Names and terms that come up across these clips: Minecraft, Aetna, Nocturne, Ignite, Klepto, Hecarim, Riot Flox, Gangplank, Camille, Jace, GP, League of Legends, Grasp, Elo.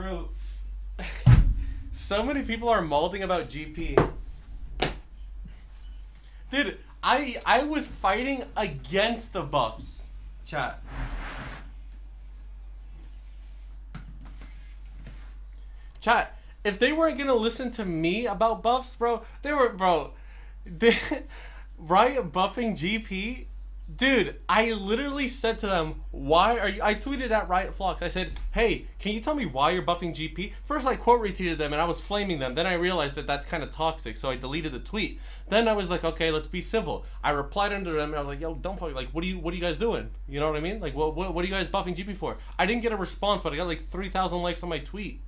Bro, so many people are malding about GP. Dude, I was fighting against the buffs. Chat. Chat, if they weren't gonna listen to me about buffs, bro, they were, bro, Riot buffing GP, dude, I literally said to them, why are you, I tweeted at Riot Flox, I said, hey, can you tell me why you're buffing GP? First I quote retweeted them and I was flaming them, then I realized that that's kind of toxic, so I deleted the tweet. Then I was like, okay, let's be civil. I replied under them and I was like, yo, don't fuck, like, what are you guys doing? You know what I mean? Like, what are you guys buffing GP for? I didn't get a response, but I got like 3,000 likes on my tweet.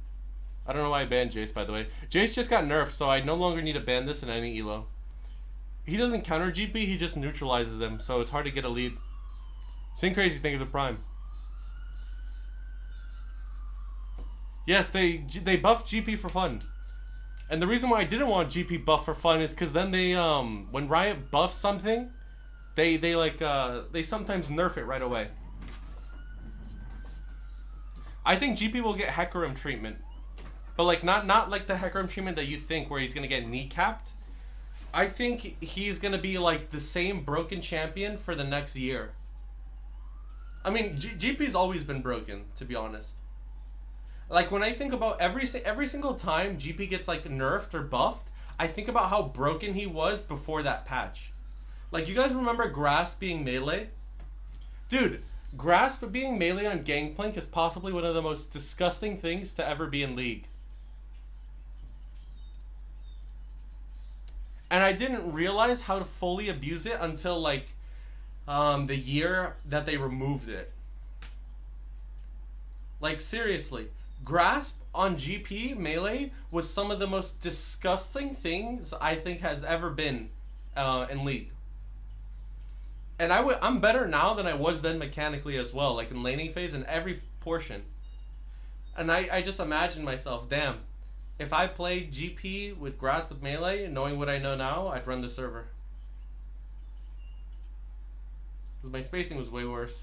I don't know why I banned Jace, by the way. Jace just got nerfed, so I no longer need to ban this in any Elo. He doesn't counter GP, he just neutralizes him, so it's hard to get a lead. Same crazy thing of the Prime. Yes, they buffed GP for fun. And the reason why I didn't want GP buff for fun is because then they, when Riot buffs something, they sometimes nerf it right away. I think GP will get Hecarim treatment. But like, not like the Hecarim treatment that you think where he's gonna get kneecapped. I think he's going to be like the same broken champion for the next year. I mean, GP's always been broken, to be honest. Like, when I think about every single time GP gets like nerfed or buffed, I think about how broken he was before that patch. Like, you guys remember Grasp being melee? Dude, Grasp being melee on Gangplank is possibly one of the most disgusting things to ever be in League. And I didn't realize how to fully abuse it until like the year that they removed it. Like, seriously, Grasp on GP melee was some of the most disgusting things I think has ever been in League. And I'm better now than I was then mechanically as well, like in laning phase and every portion. And I just imagined myself, damn, if I played GP with Grasp with melee, knowing what I know now, I'd run the server. Because my spacing was way worse.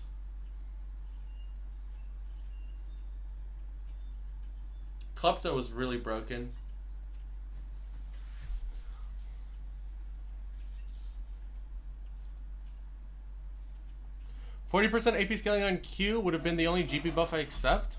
Klepto was really broken. "40% AP scaling on Q would have been the only GP buff I accept."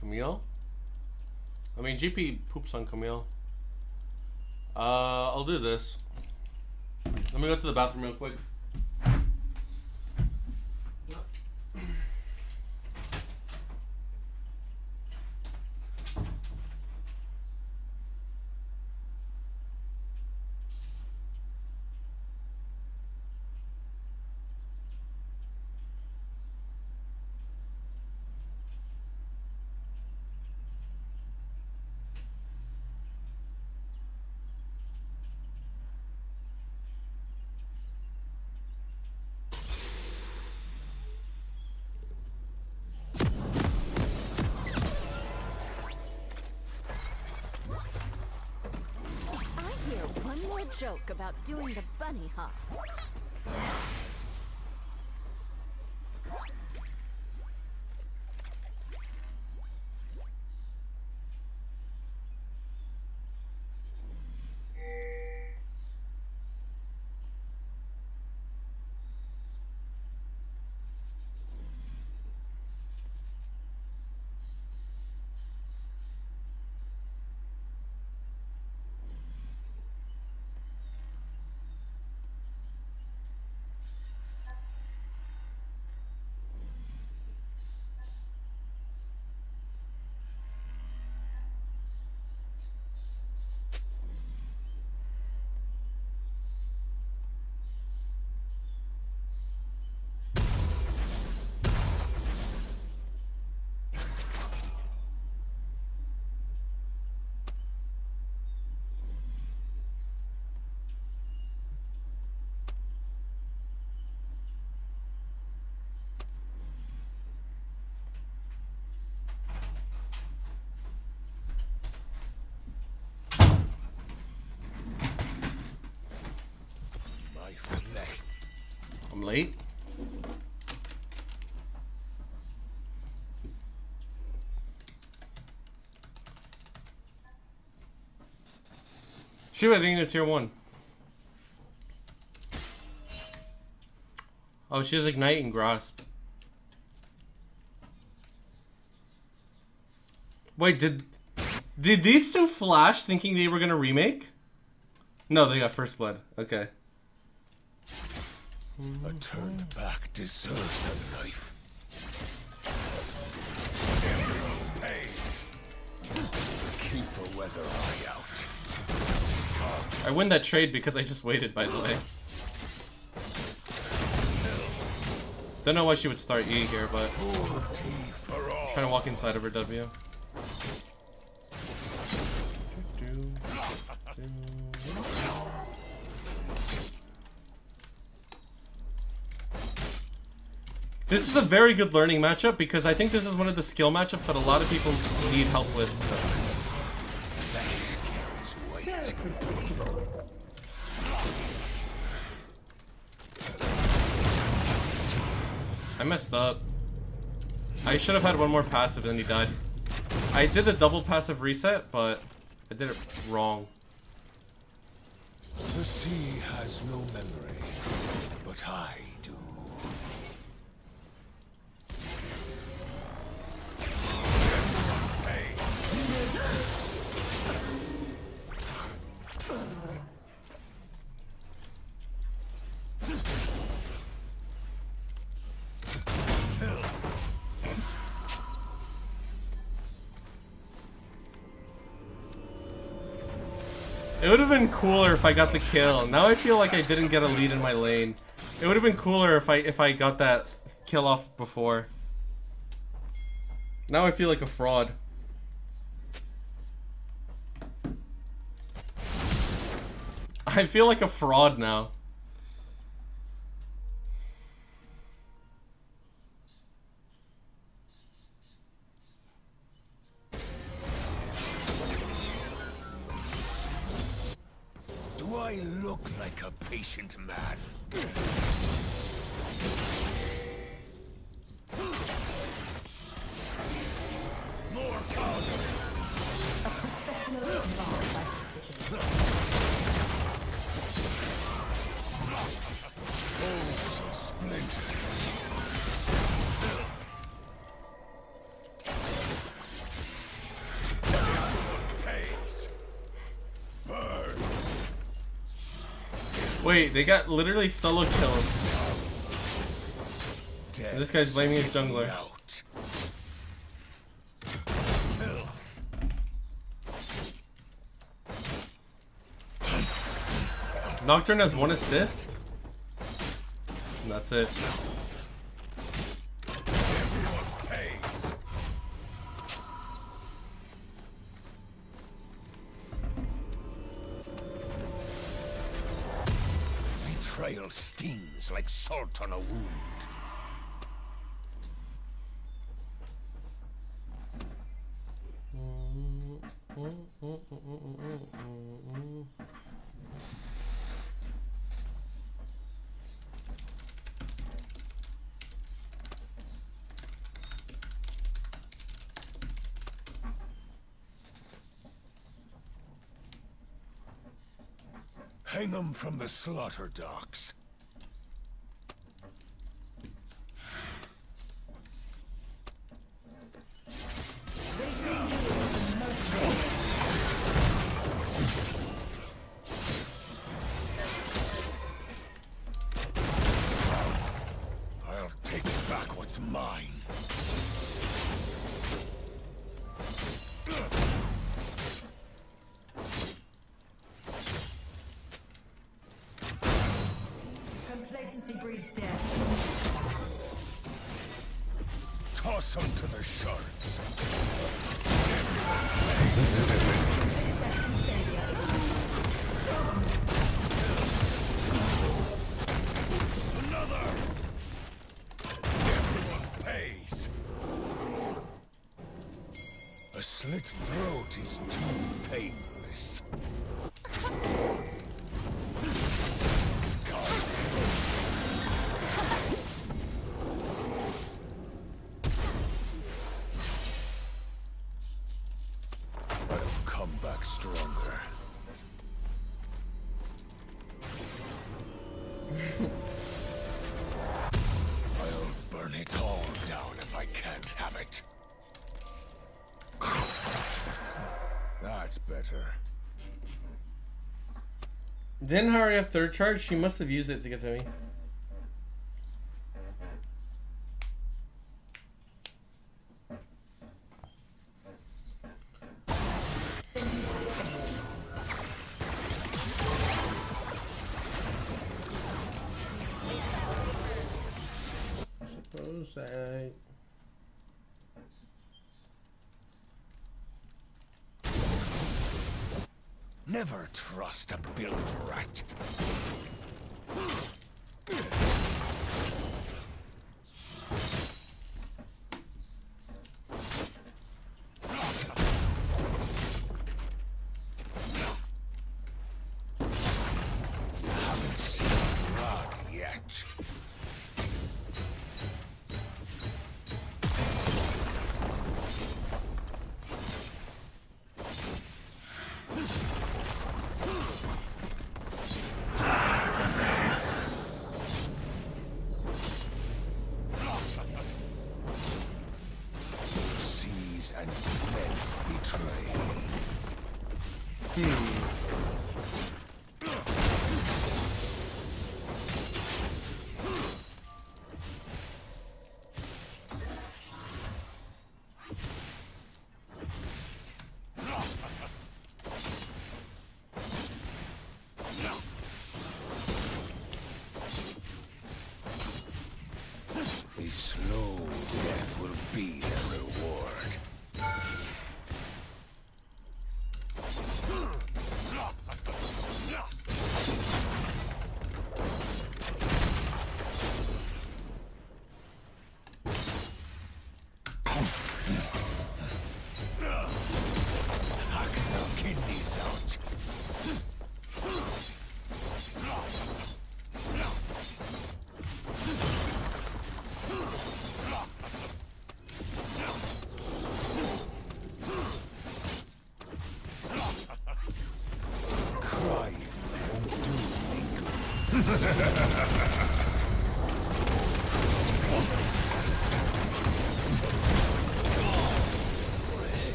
Camille? I mean, GP poops on Camille. I'll do this. Let me go to the bathroom real quick. Joke about doing the bunny hop. randomly. Shoot, I think they're tier 1. Oh, she has Ignite and Grasp. Wait, did these two flash thinking they were gonna remake? No, they got first blood. Okay. A turned back deserves a knife. Everyone pays. Keep a weather eye out. I win that trade because I just waited, by the way. Don't know why she would start E here, but I'm trying to walk inside of her W. This is a very good learning matchup because I think this is one of the skill matchups that a lot of people need help with. I messed up. I should have had one more passive and then he died. I did a double passive reset, but I did it wrong. The sea has no memory, but I do. It would have been cooler if I got the kill. Now I feel like I didn't get a lead in my lane. It would have been cooler if I got that kill off before. Now I feel like a fraud. I feel like a fraud now. I look like a patient man. More powder. A professional involved by precision. Bones are splintered. Burn. Wait, they got literally solo kills. And this guy's blaming his jungler. Nocturne has 1 assist. And that's it. Stings like salt on a wound. Hang them from the slaughter docks. I'll take back what's mine. Toss them to the sharks. Another. Everyone pays. A slit throat is too painless. stronger. I'll burn it all down if I can't have it. That's better. Didn't I already have third charge? She must have used it to get to me. Never trust a build rat.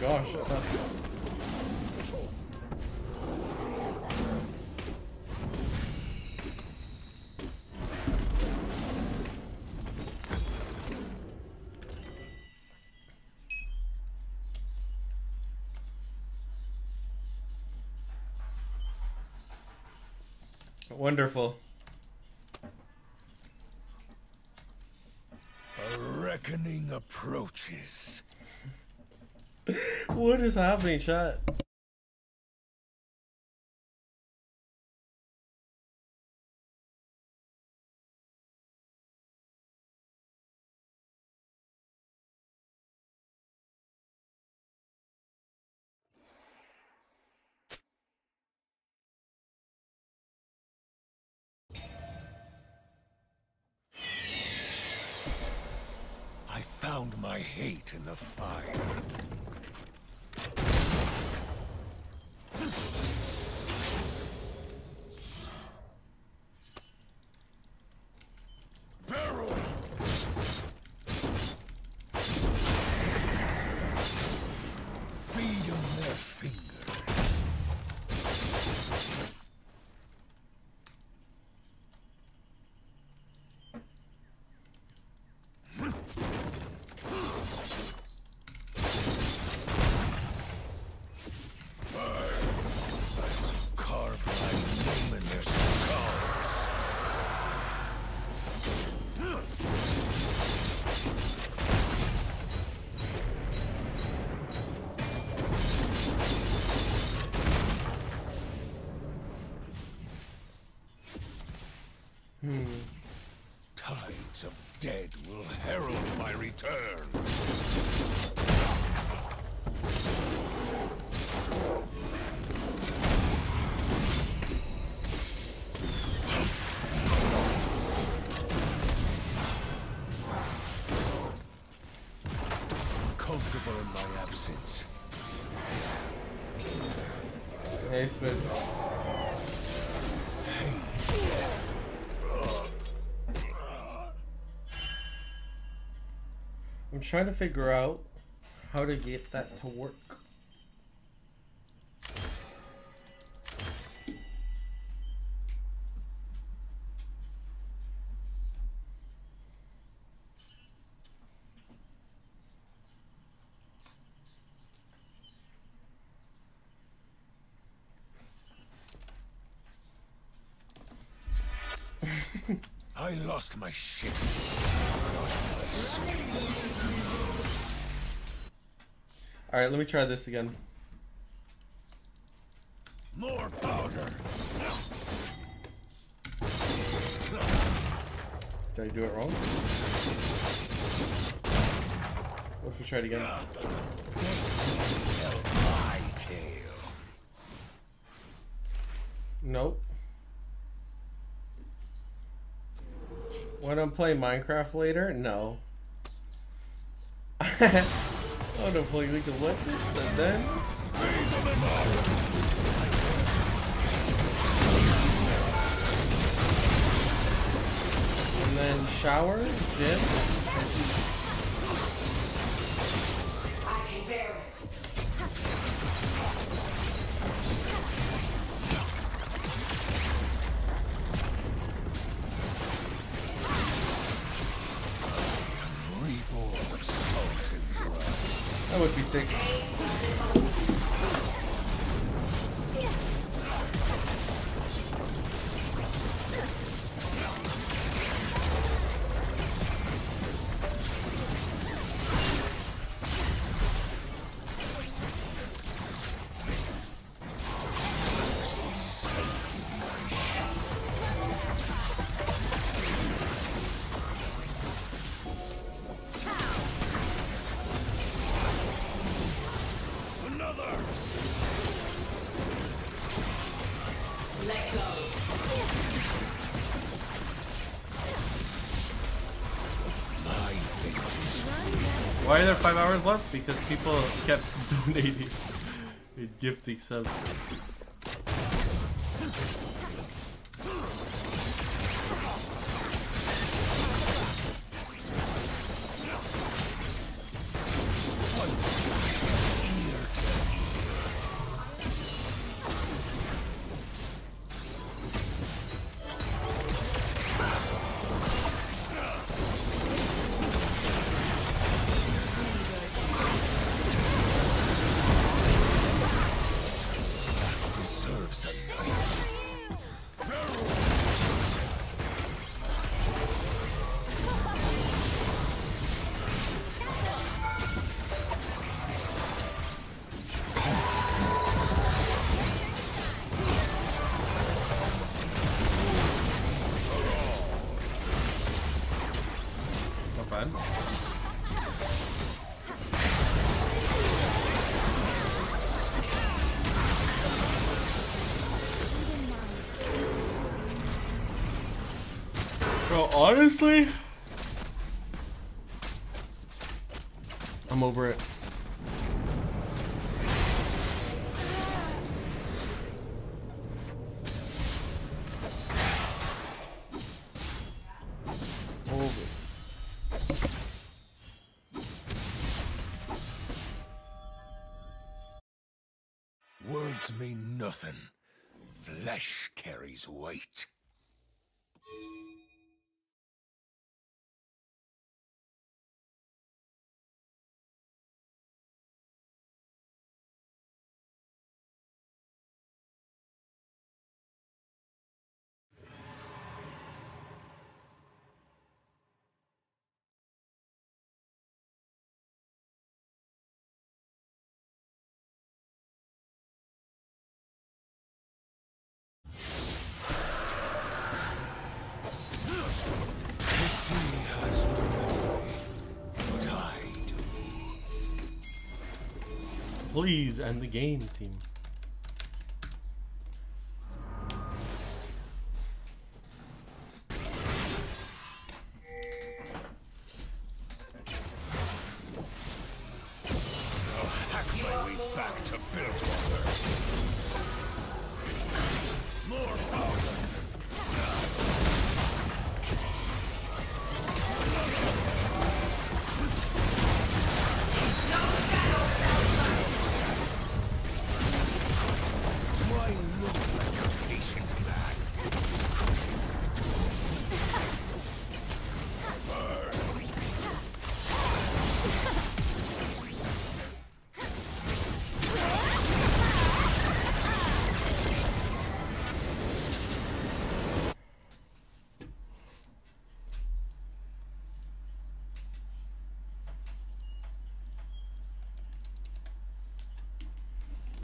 Gosh, that's not... Wonderful. A reckoning approaches. What is happening, chat? I found my hate in the fire. Tides of dead will herald my return. Comfortable in my absence. niezbyt. I'm trying to figure out how to get that to work. I lost my shit. All right, let me try this again. More powder. Did I do it wrong? What if we try it again? Nope. When I'm playing Minecraft later, no. I'm gonna play League of Legends and then. And then shower, gym. I can bear it. That would be sick. Why are there 5 hours left? Because people kept donating and gifting subs. Bro, honestly, I'm over it. Words mean nothing. Flesh carries weight. Please end the game, team.